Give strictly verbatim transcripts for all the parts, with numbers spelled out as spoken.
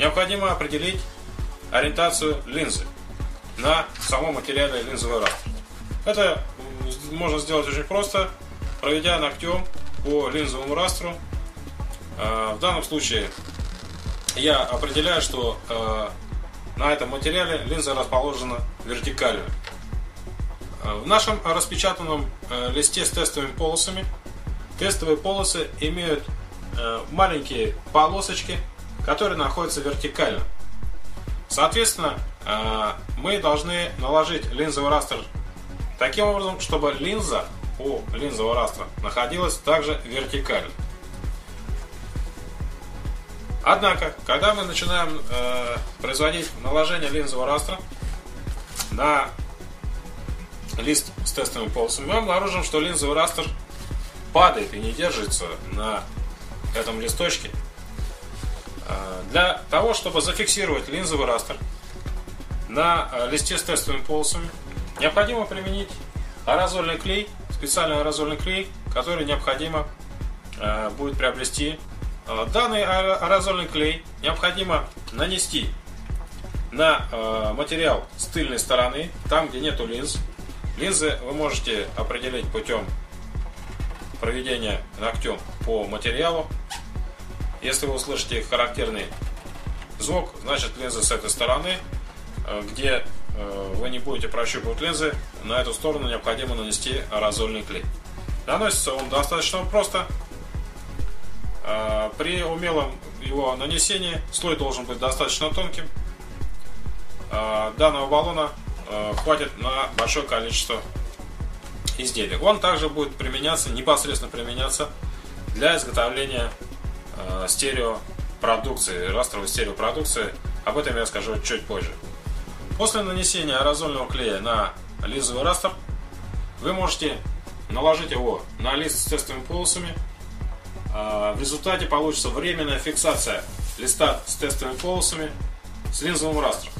Необходимо определить ориентацию линзы на самом материале линзовой рамки. Это можно сделать очень просто, проведя ногтем по линзовому растру. В данном случае я определяю, что на этом материале линза расположена вертикально. В нашем распечатанном листе с тестовыми полосами тестовые полосы имеют маленькие полосочки, которые находятся вертикально. Соответственно, мы должны наложить линзовый растр таким образом, чтобы линза у линзового растра находилась также вертикально. Однако, когда мы начинаем э, производить наложение линзового растра на лист с тестовыми полосами, мы обнаружим, что линзовый растр падает и не держится на этом листочке. Э, для того, чтобы зафиксировать линзовый растр на э, листе с тестовыми полосами, необходимо применить аэрозольный клей, специальный аэрозольный клей, который необходимо э, будет приобрести. Данный аэрозольный клей необходимо нанести на материал с тыльной стороны, там, где нету линз. Линзы вы можете определить путем проведения ногтем по материалу. Если вы услышите характерный звук, значит линзы с этой стороны. Где вы не будете прощупывать линзы, на эту сторону необходимо нанести аэрозольный клей. Наносится он достаточно просто. При умелом его нанесении слой должен быть достаточно тонким. Данного баллона хватит на большое количество изделий. Он также будет применяться, непосредственно применяться для изготовления стереопродукции, растровой стереопродукции. Об этом я скажу чуть позже. После нанесения аэрозольного клея на линзовый растр вы можете наложить его на лист с тестовыми полосами. В результате получится временная фиксация листа с тестовыми полосами с линзовым растром.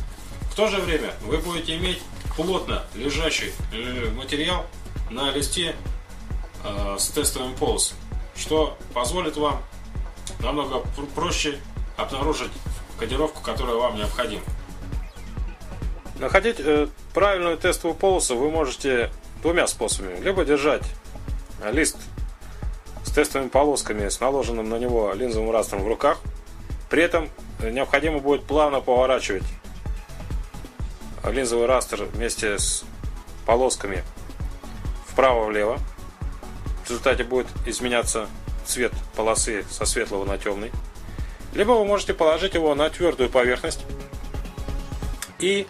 В то же время вы будете иметь плотно лежащий материал на листе с тестовыми полосами, что позволит вам намного проще обнаружить кодировку, которая вам необходима. Находить правильную тестовую полосу вы можете двумя способами. Либо держать лист с тестовыми полосками, с наложенным на него линзовым растром в руках. При этом необходимо будет плавно поворачивать линзовый растр вместе с полосками вправо-влево. В результате будет изменяться цвет полосы со светлого на темный. Либо вы можете положить его на твердую поверхность и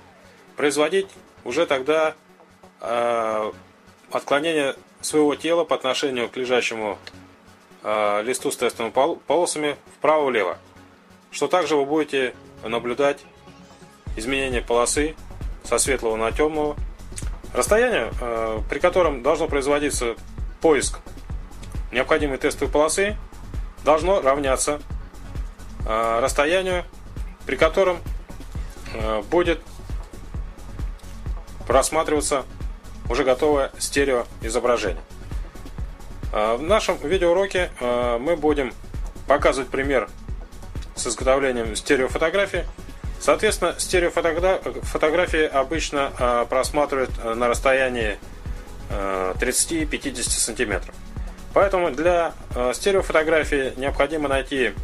производить уже тогда э, отклонение своего тела по отношению к лежащему э, листу с тестовыми полосами вправо-влево, что также вы будете наблюдать изменение полосы со светлого на темного. Расстояние, э, при котором должно производиться поиск необходимой тестовой полосы, должно равняться э, расстоянию, при котором э, будет просматриваться уже готовое стерео изображение. В нашем видеоуроке мы будем показывать пример с изготовлением стереофотографии. Соответственно, стереофотографии обычно просматривают на расстоянии тридцать-пятьдесят сантиметров. Поэтому для стереофотографии необходимо найти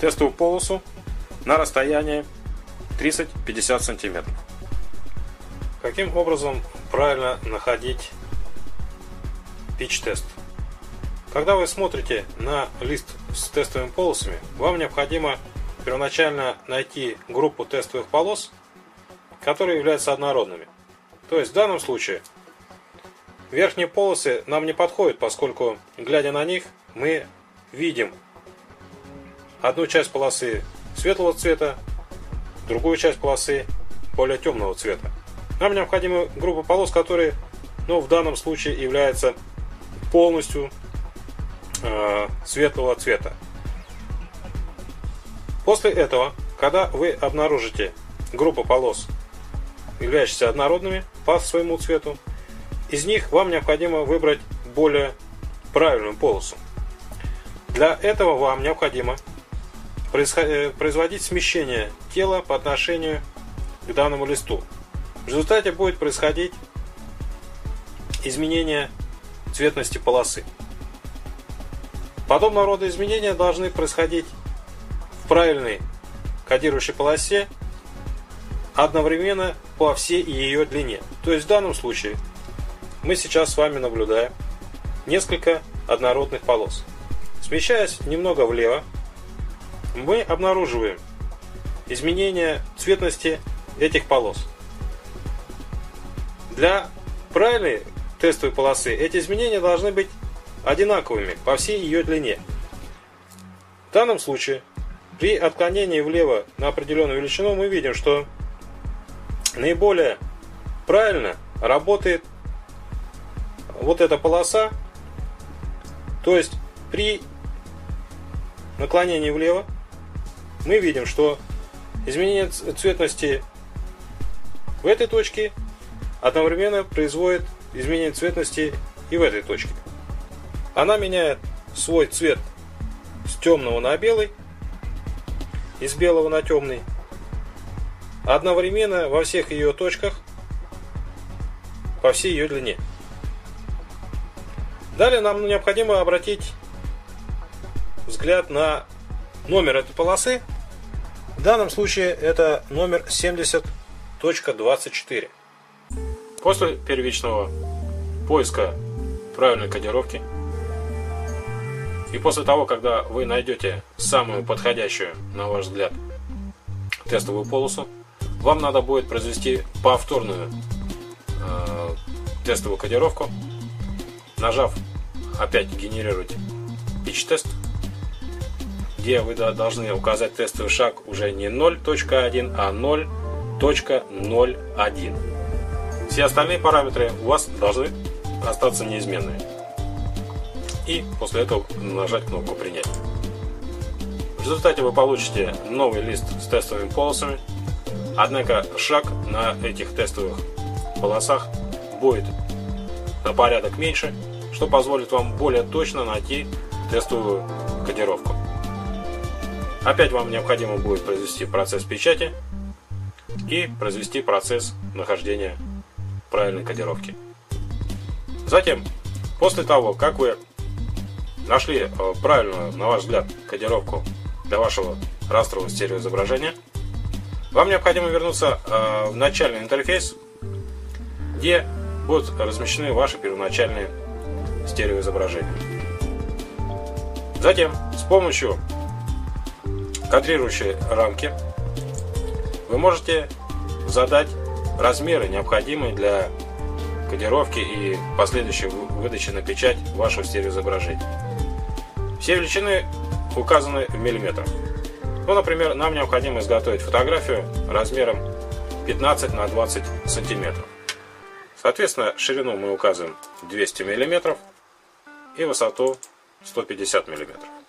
тестовую полосу на расстоянии тридцать-пятьдесят сантиметров. Каким образом правильно находить пич-тест? Когда вы смотрите на лист с тестовыми полосами, вам необходимо первоначально найти группу тестовых полос, которые являются однородными. То есть в данном случае верхние полосы нам не подходят, поскольку, глядя на них, мы видим одну часть полосы светлого цвета, другую часть полосы более темного цвета. Нам необходима группа полос, которые, ну, в данном случае являются полностью э, светлого цвета. После этого, когда вы обнаружите группу полос, являющихся однородными по своему цвету, из них вам необходимо выбрать более правильную полосу. Для этого вам необходимо производить смещение тела по отношению к данному листу. В результате будет происходить изменение цветности полосы. Подобного рода изменения должны происходить в правильной кодирующей полосе одновременно по всей ее длине. То есть в данном случае мы сейчас с вами наблюдаем несколько однородных полос. Смещаясь немного влево, мы обнаруживаем изменение цветности этих полос. Для правильной тестовой полосы эти изменения должны быть одинаковыми по всей ее длине. В данном случае при отклонении влево на определенную величину мы видим, что наиболее правильно работает вот эта полоса, то есть при наклонении влево мы видим, что изменение цветности в этой точке одновременно производит изменение цветности и в этой точке. Она меняет свой цвет с темного на белый и с белого на темный. Одновременно во всех ее точках по всей ее длине. Далее нам необходимо обратить взгляд на номер этой полосы. В данном случае это номер семьдесят точка двадцать четыре. После первичного поиска правильной кодировки и после того, когда вы найдете самую подходящую, на ваш взгляд, тестовую полосу, вам надо будет произвести повторную э, тестовую кодировку, нажав опять «Генерировать пич-тест», где вы должны указать тестовый шаг уже не ноль точка один, а ноль точка ноль один. Все остальные параметры у вас должны остаться неизменными. И после этого нажать кнопку «Принять». В результате вы получите новый лист с тестовыми полосами, однако шаг на этих тестовых полосах будет на порядок меньше, что позволит вам более точно найти тестовую кодировку. Опять вам необходимо будет произвести процесс печати и произвести процесс нахождения правильной кодировки. Затем, после того, как вы нашли правильную, на ваш взгляд, кодировку для вашего растрового стереоизображения, вам необходимо вернуться в начальный интерфейс, где будут размещены ваши первоначальные стереоизображения. Затем с помощью кадрирующей рамки вы можете задать размеры, необходимые для кодировки и последующей выдачи на печать вашего стереоизображения. Все величины указаны в миллиметрах. Ну, например, нам необходимо изготовить фотографию размером пятнадцать на двадцать сантиметров. Соответственно, ширину мы указываем двести миллиметров и высоту сто пятьдесят миллиметров.